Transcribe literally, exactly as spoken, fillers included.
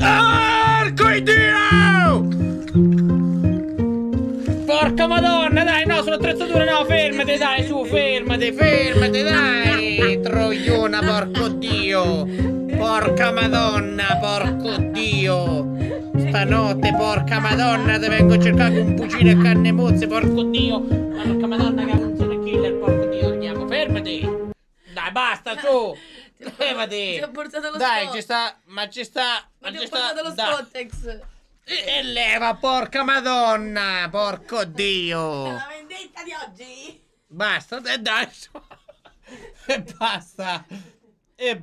Arcoidio! Porca madonna, dai, no, sono attrezzature, no, fermate, dai, su, fermate, fermate, dai, troiona, porco dio, porca madonna, porco dio, stanotte, porca madonna, te vengo a cercare con fucile e canne mozze, porco dio, porca madonna, che non sono killer, porco dio, andiamo, fermati, dai, basta, su. Levati! Ci ho portato lo Dai, spot. ci sta. Ma ci sta. Ma ci ho portato lo Spotex. E leva, porca madonna! Porco dio! È la vendetta di oggi! Basta, dai! E basta! E